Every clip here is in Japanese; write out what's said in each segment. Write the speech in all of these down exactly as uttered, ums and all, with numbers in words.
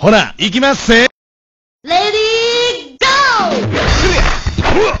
ほら、行きますぜ。レディーゴー。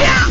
Yeah!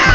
や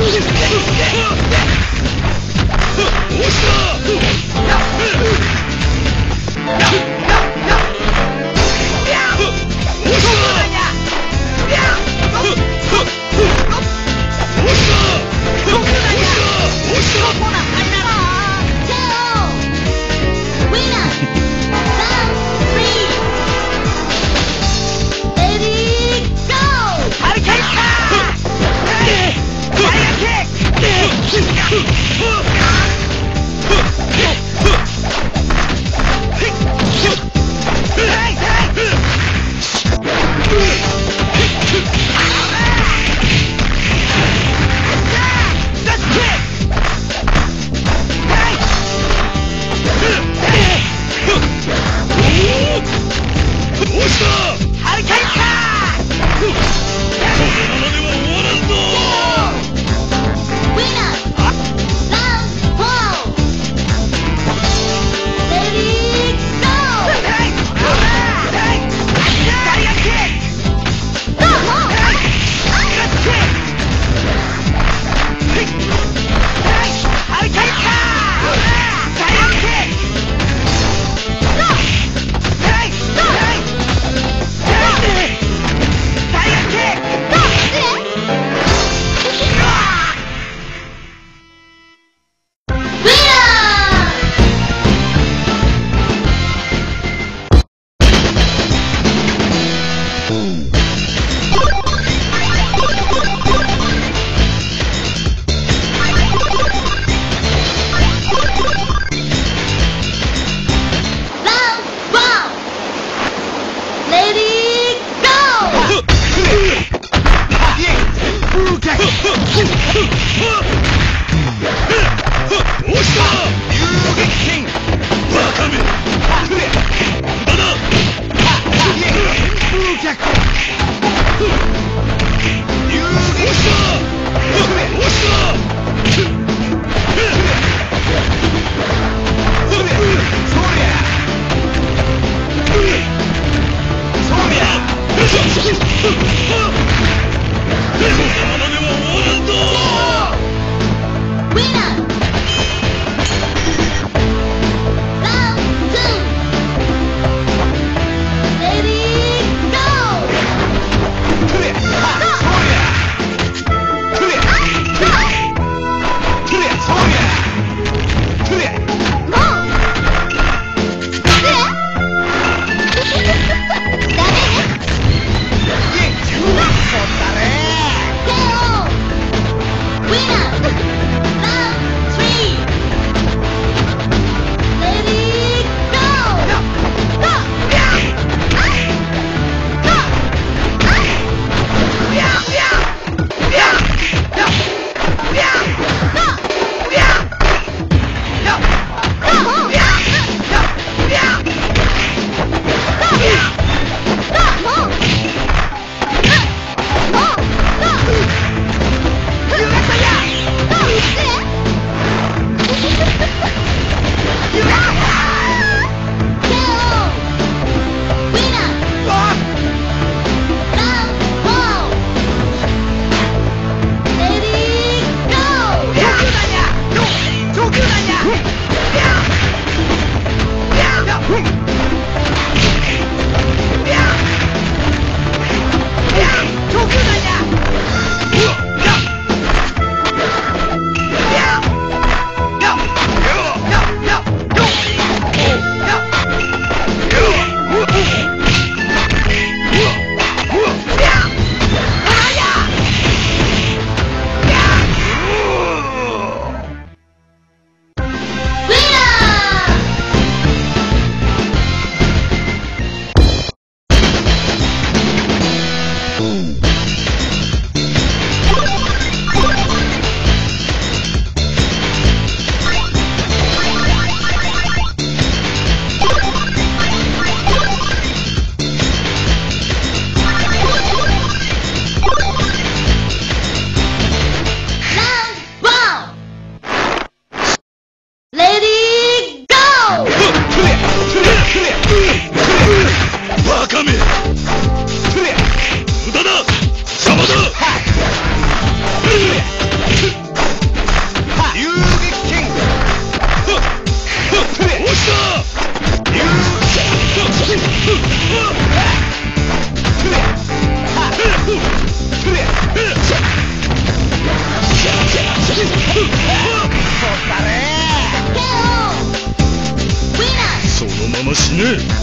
This もしねえ。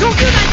どこだ。